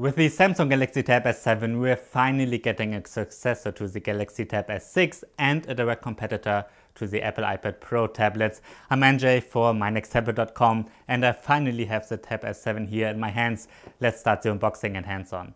With the Samsung Galaxy Tab S7, we're finally getting a successor to the Galaxy Tab S6 and a direct competitor to the Apple iPad Pro tablets. I'm NJ for mynexttablet.com and I finally have the Tab S7 here in my hands. Let's start the unboxing and hands-on.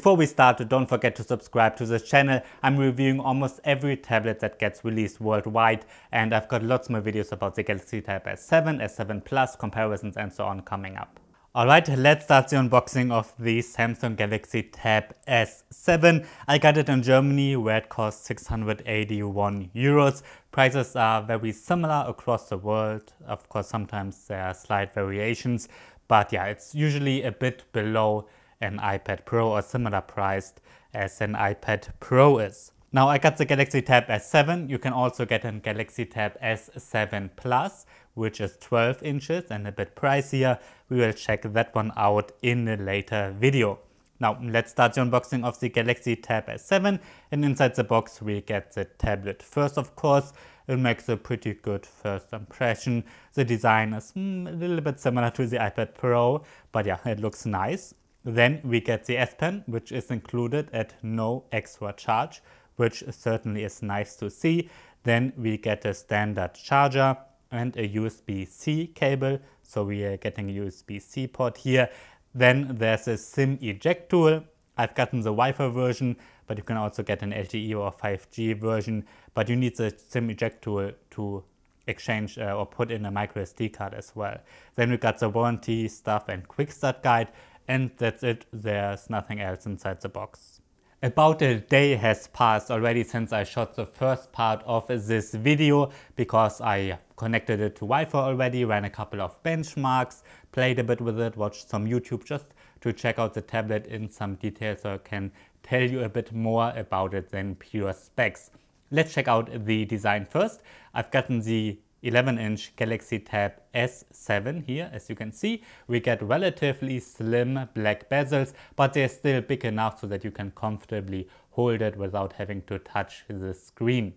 Before we start, don't forget to subscribe to this channel. I'm reviewing almost every tablet that gets released worldwide, and I've got lots more videos about the Galaxy Tab S7, S7 Plus, comparisons and so on coming up. Alright, let's start the unboxing of the Samsung Galaxy Tab S7. I got it in Germany where it costs 681 euros. Prices are very similar across the world. Of course, sometimes there are slight variations, but yeah, it's usually a bit below an iPad Pro or similar priced as an iPad Pro is. Now I got the Galaxy Tab S7. You can also get a Galaxy Tab S7 Plus, which is 12 inches and a bit pricier. We will check that one out in a later video. Now let's start the unboxing of the Galaxy Tab S7, and inside the box we get the tablet first, of course. It makes a pretty good first impression. The design is a little bit similar to the iPad Pro, but yeah, it looks nice. Then we get the S-Pen, which is included at no extra charge, which certainly is nice to see. Then we get a standard charger and a USB-C cable, so we are getting a USB-C port here. Then there's a SIM eject tool. I've gotten the Wi-Fi version, but you can also get an LTE or 5G version, but you need the SIM eject tool to exchange or put in a microSD card as well. Then we got the warranty stuff and quick start guide. And that's it, there's nothing else inside the box. About a day has passed already since I shot the first part of this video, because I connected it to Wi-Fi already, ran a couple of benchmarks, played a bit with it, watched some YouTube just to check out the tablet in some detail so I can tell you a bit more about it than pure specs. Let's check out the design first. I've gotten the 11-inch Galaxy Tab S7 here. As you can see, we get relatively slim black bezels, but they're still big enough so that you can comfortably hold it without having to touch the screen.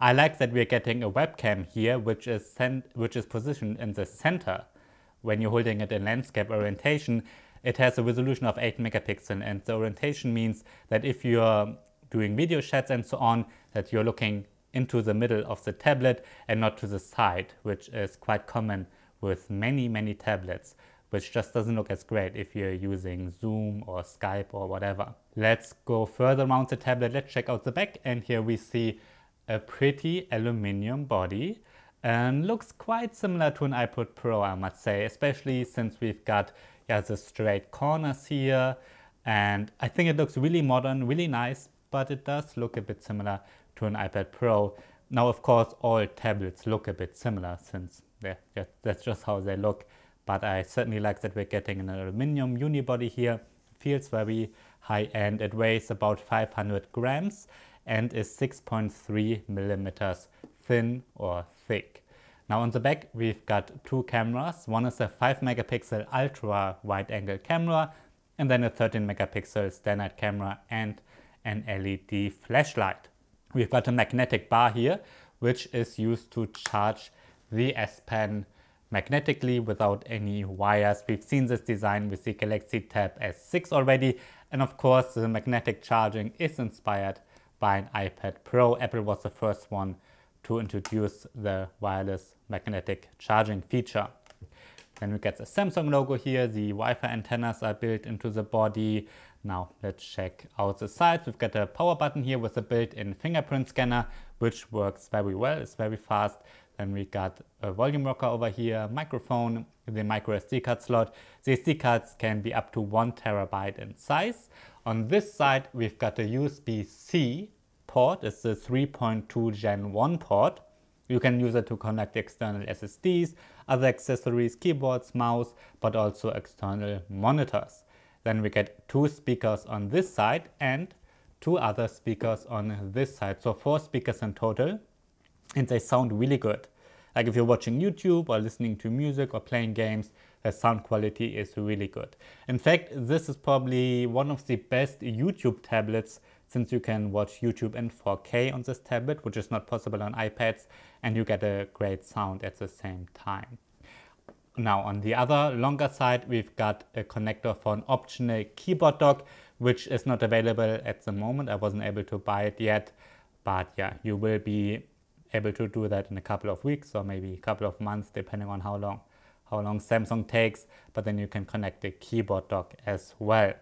I like that we're getting a webcam here, which is positioned in the center. When you're holding it in landscape orientation, it has a resolution of 8 megapixel, and the orientation means that if you're doing video shots and so on, that you're looking into the middle of the tablet and not to the side, which is quite common with many tablets, which just doesn't look as great if you're using Zoom or Skype or whatever. Let's go further around the tablet, let's check out the back, and here we see a pretty aluminium body and looks quite similar to an iPod Pro, I must say, especially since we've got the straight corners here, and I think it looks really modern, really nice, but it does look a bit similar to an iPad Pro. Now of course all tablets look a bit similar since that's just how they look, but I certainly like that we're getting an aluminium unibody here. It feels very high-end. It weighs about 500 grams and is 6.3 millimeters thin or thick. Now on the back we've got two cameras. One is a 5 megapixel ultra wide angle camera, and then a 13 megapixel standard camera and an LED flashlight. We've got a magnetic bar here, which is used to charge the S-Pen magnetically without any wires. We've seen this design with the Galaxy Tab S6 already, and of course the magnetic charging is inspired by an iPad Pro. Apple was the first one to introduce the wireless magnetic charging feature. Then we get the Samsung logo here. The Wi-Fi antennas are built into the body. Now let's check out the sides. We've got a power button here with a built-in fingerprint scanner, which works very well, it's very fast. Then we got a volume rocker over here, microphone, the microSD card slot. The SD cards can be up to 1 terabyte in size. On this side we've got a USB-C port. It's the 3.2 Gen 1 port. You can use it to connect external SSDs, other accessories, keyboards, mouse, but also external monitors. Then we get two speakers on this side and two other speakers on this side. So 4 speakers in total, and they sound really good. Like if you're watching YouTube or listening to music or playing games, the sound quality is really good. In fact, this is probably one of the best YouTube tablets, since you can watch YouTube in 4K on this tablet, which is not possible on iPads, and you get a great sound at the same time. Now on the other longer side, we've got a connector for an optional keyboard dock, which is not available at the moment. I wasn't able to buy it yet, but yeah, you will be able to do that in a couple of weeks or maybe a couple of months, depending on how long Samsung takes, but then you can connect the keyboard dock as well.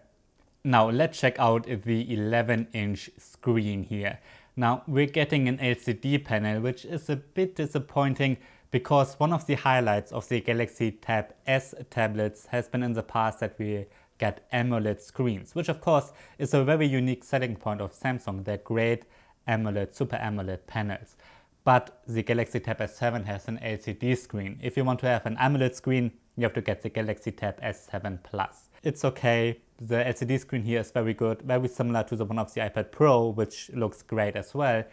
Now let's check out the 11-inch screen here. Now we're getting an LCD panel, which is a bit disappointing because one of the highlights of the Galaxy Tab S tablets has been in the past that we get AMOLED screens, which of course is a very unique selling point of Samsung. They're great AMOLED, super AMOLED panels. But the Galaxy Tab S7 has an LCD screen. If you want to have an AMOLED screen, you have to get the Galaxy Tab S7 Plus. It's okay. The LCD screen here is very good, very similar to the one of the iPad Pro, which looks great as well.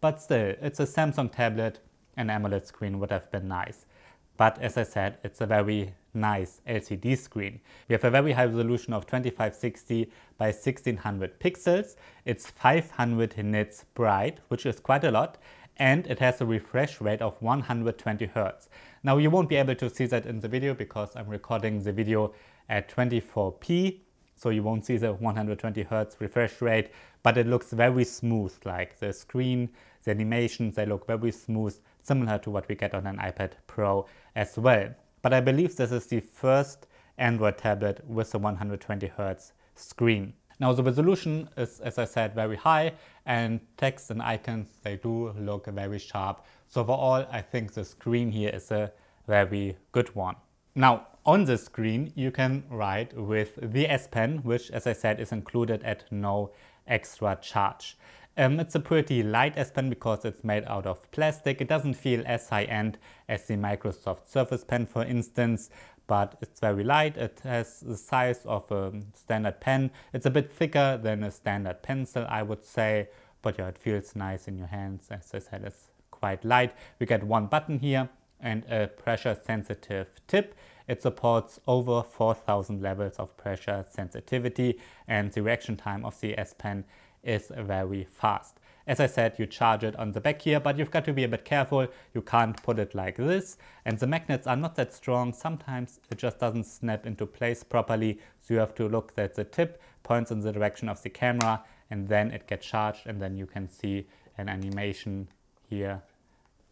But still, it's a Samsung tablet. An AMOLED screen would have been nice. But as I said, it's a very nice LCD screen. We have a very high resolution of 2560 by 1600 pixels. It's 500 nits bright, which is quite a lot. And it has a refresh rate of 120 Hertz. Now you won't be able to see that in the video because I'm recording the video at 24p, so you won't see the 120 Hertz refresh rate, but it looks very smooth, like the screen, the animations, they look very smooth, similar to what we get on an iPad Pro as well. But I believe this is the first Android tablet with a 120 Hertz screen. Now the resolution is, as I said, very high, and text and icons, they do look very sharp. So overall, I think the screen here is a very good one. Now on the screen, you can write with the S-Pen, which, as I said, is included at no extra charge. It's a pretty light S-Pen because it's made out of plastic. It doesn't feel as high-end as the Microsoft Surface Pen, for instance, but it's very light. It has the size of a standard pen. It's a bit thicker than a standard pencil, I would say, but yeah, it feels nice in your hands. As I said, it's quite light. We get one button here and a pressure sensitive tip. It supports over 4000 levels of pressure sensitivity, and the reaction time of the S Pen is very fast. As I said, you charge it on the back here, but you've got to be a bit careful. You can't put it like this, and the magnets are not that strong. Sometimes it just doesn't snap into place properly, so you have to look that the tip points in the direction of the camera, and then it gets charged, and then you can see an animation here.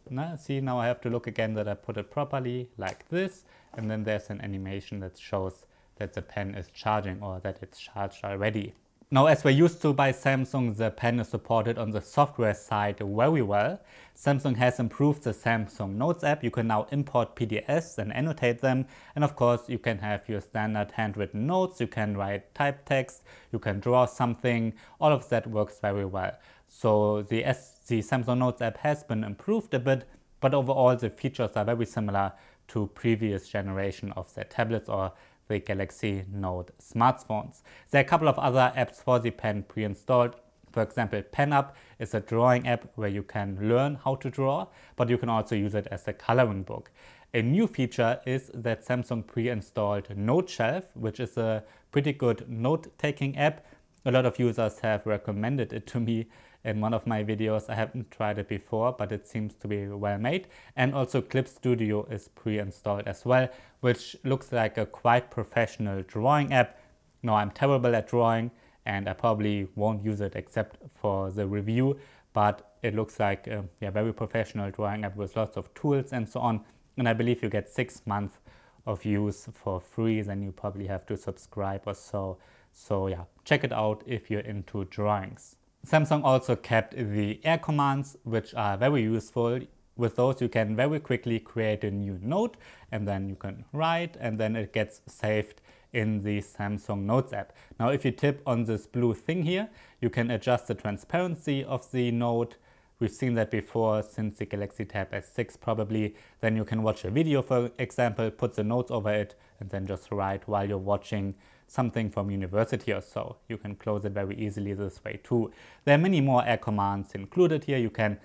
Now, see, now I have to look again that I put it properly like this, and then there's an animation that shows that the pen is charging or that it's charged already. Now, as we're used to by Samsung, the pen is supported on the software side very well. Samsung has improved the Samsung Notes app. You can now import PDFs and annotate them. And of course, you can have your standard handwritten notes. You can write type text. You can draw something. All of that works very well. So the Samsung Notes app has been improved a bit, but overall, the features are very similar to previous generation of their tablets or the Galaxy Note smartphones. There are a couple of other apps for the pen pre-installed. For example, PenUp is a drawing app where you can learn how to draw, but you can also use it as a coloring book. A new feature is that Samsung pre-installed NoteShelf, which is a pretty good note-taking app. A lot of users have recommended it to me in one of my videos. I haven't tried it before, but it seems to be well made. And also Clip Studio is pre-installed as well, which looks like a quite professional drawing app. Now, I'm terrible at drawing and I probably won't use it except for the review, but it looks like a very professional drawing app with lots of tools and so on. And I believe you get 6 months of use for free, then you probably have to subscribe or so. So yeah, check it out if you're into drawings. Samsung also kept the Air commands, which are very useful. With those, you can very quickly create a new note, and then you can write, and then it gets saved in the Samsung Notes app. Now, if you tip on this blue thing here, you can adjust the transparency of the note. We've seen that before since the Galaxy Tab S6 probably. Then you can watch a video, for example, put the notes over it, and then just write while you're watching something from university or so. You can close it very easily this way too. There are many more Air commands included here. You can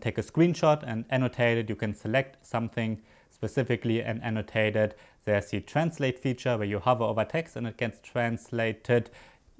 take a screenshot and annotate it. You can select something specifically and annotate it. There's the translate feature where you hover over text and it gets translated.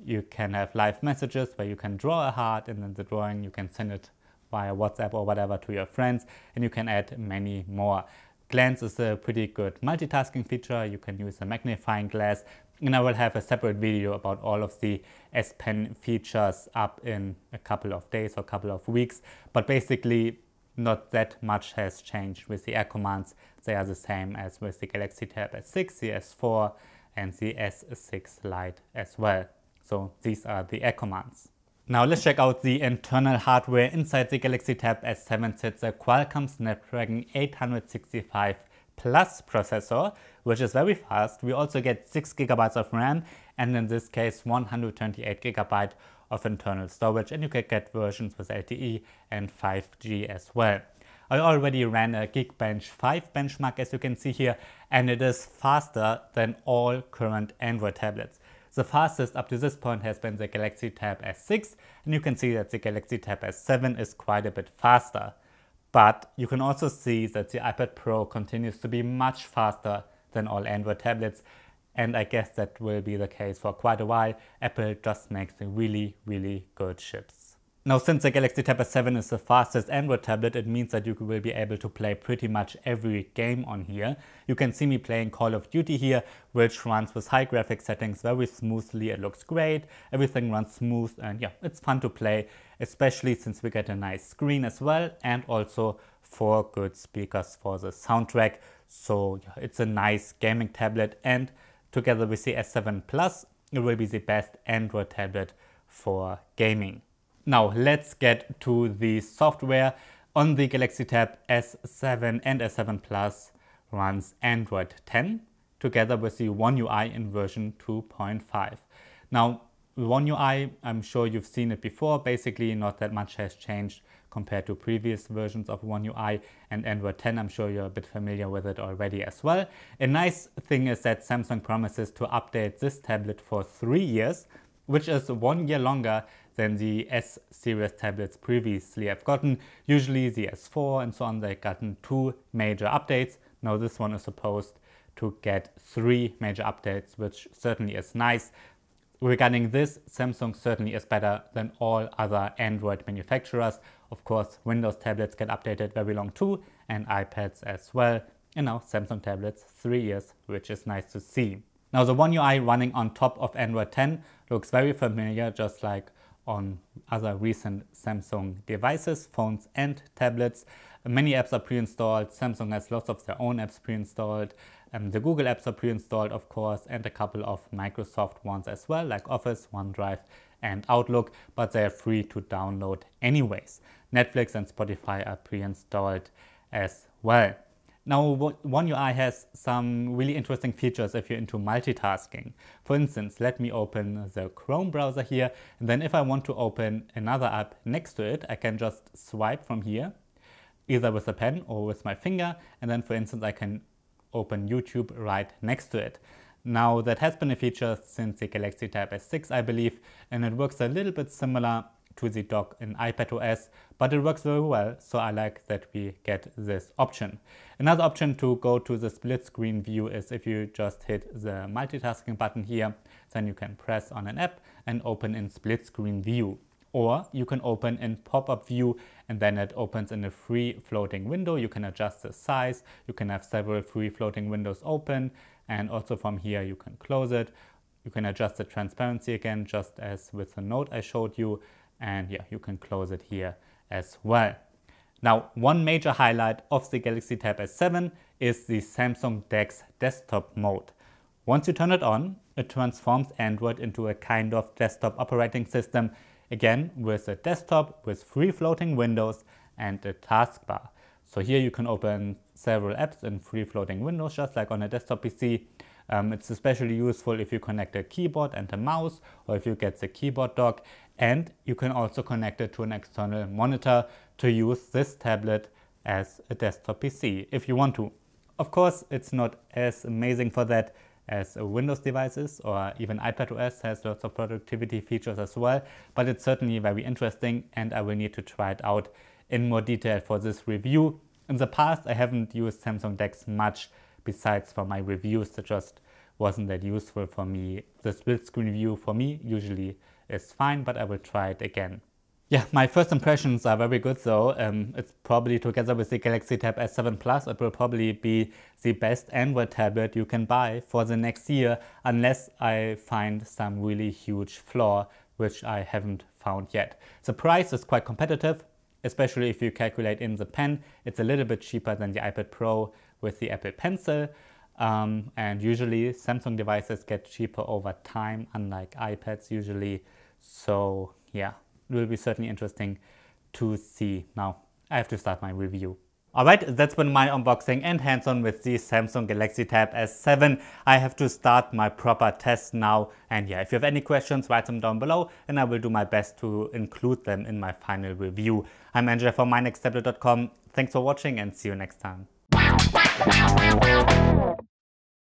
You can have live messages where you can draw a heart, and then the drawing you can send it via WhatsApp or whatever to your friends, and you can add many more. glance is a pretty good multitasking feature. You can use a magnifying glass, and I will have a separate video about all of the S Pen features up in a couple of days or a couple of weeks. But basically, not that much has changed with the Air commands. They are the same as with the Galaxy Tab S6, the S4, and the S6 Lite as well. So these are the Air commands. Now let's check out the internal hardware. Inside the Galaxy Tab S7 sits a Qualcomm Snapdragon 865 Plus processor, which is very fast. We also get 6 GB of RAM, and in this case 128 GB of internal storage, and you can get versions with LTE and 5G as well. I already ran a Geekbench 5 benchmark, as you can see here, and it is faster than all current Android tablets. The fastest up to this point has been the Galaxy Tab S6, and you can see that the Galaxy Tab S7 is quite a bit faster. But you can also see that the iPad Pro continues to be much faster than all Android tablets, and I guess that will be the case for quite a while. Apple just makes really, really good chips. Now, since the Galaxy Tab S7 is the fastest Android tablet, it means that you will be able to play pretty much every game on here. You can see me playing Call of Duty here, which runs with high graphics settings very smoothly. It looks great, everything runs smooth, and yeah, it's fun to play, especially since we get a nice screen as well, and also 4 good speakers for the soundtrack. So yeah, it's a nice gaming tablet, and together with the S7 Plus, it will be the best Android tablet for gaming. Now let's get to the software. On the Galaxy Tab S7 and S7 Plus runs Android 10 together with the One UI in version 2.5. Now, One UI, I'm sure you've seen it before. Basically, not that much has changed compared to previous versions of One UI, and Android 10, I'm sure you're a bit familiar with it already as well. A nice thing is that Samsung promises to update this tablet for 3 years, which is 1 year longer than the S series tablets previously have gotten. Usually the S4 and so on, they've gotten 2 major updates. Now this one is supposed to get 3 major updates, which certainly is nice. Regarding this, Samsung certainly is better than all other Android manufacturers. Of course, Windows tablets get updated very long too, and iPads as well. And now Samsung tablets, 3 years, which is nice to see. Now the One UI running on top of Android 10 looks very familiar, just like on other recent Samsung devices, phones and tablets. Many apps are pre-installed. Samsung has lots of their own apps pre-installed. The Google apps are pre-installed, of course, and a couple of Microsoft ones as well, like Office, OneDrive and Outlook, but they are free to download anyways. Netflix and Spotify are pre-installed as well. Now, One UI has some really interesting features if you're into multitasking. For instance, let me open the Chrome browser here, and then if I want to open another app next to it, I can just swipe from here, either with a pen or with my finger, and then, for instance, I can open YouTube right next to it. Now, that has been a feature since the Galaxy Tab S6, I believe, and it works a little bit similar to the dock in iPadOS, but it works very well, so I like that we get this option. Another option to go to the split screen view is if you just hit the multitasking button here, then you can press on an app and open in split screen view. Or you can open in pop-up view, and then it opens in a free floating window. You can adjust the size, you can have several free floating windows open, and also from here you can close it. You can adjust the transparency again, just as with the note I showed you. And yeah, you can close it here as well. Now, one major highlight of the Galaxy Tab S7 is the Samsung DeX desktop mode. Once you turn it on, it transforms Android into a kind of desktop operating system, again with a desktop with free floating windows and a taskbar. So here you can open several apps in free floating windows, just like on a desktop PC. It's especially useful if you connect a keyboard and a mouse, or if you get the keyboard dock, and you can also connect it to an external monitor to use this tablet as a desktop PC if you want to. Of course, it's not as amazing for that as Windows devices, or even iPadOS has lots of productivity features as well, but it's certainly very interesting, and I will need to try it out in more detail for this review. In the past, I haven't used Samsung DeX much. Besides, for my reviews, that just wasn't that useful for me. The split screen view for me usually is fine, but I will try it again. Yeah, my first impressions are very good though. It's probably, together with the Galaxy Tab S7 Plus, it will probably be the best Android tablet you can buy for the next year, unless I find some really huge flaw, which I haven't found yet. The price is quite competitive, especially if you calculate in the Pen. It's a little bit cheaper than the iPad Pro with the Apple Pencil. And usually Samsung devices get cheaper over time, unlike iPads usually. So yeah. It will be certainly interesting to see. Now I have to start my review. Alright, that's been my unboxing and hands-on with the Samsung Galaxy Tab S7. I have to start my proper test now, and yeah, if you have any questions, write them down below and I will do my best to include them in my final review. I'm Andrea from mynexttablet.com. Thanks for watching and see you next time.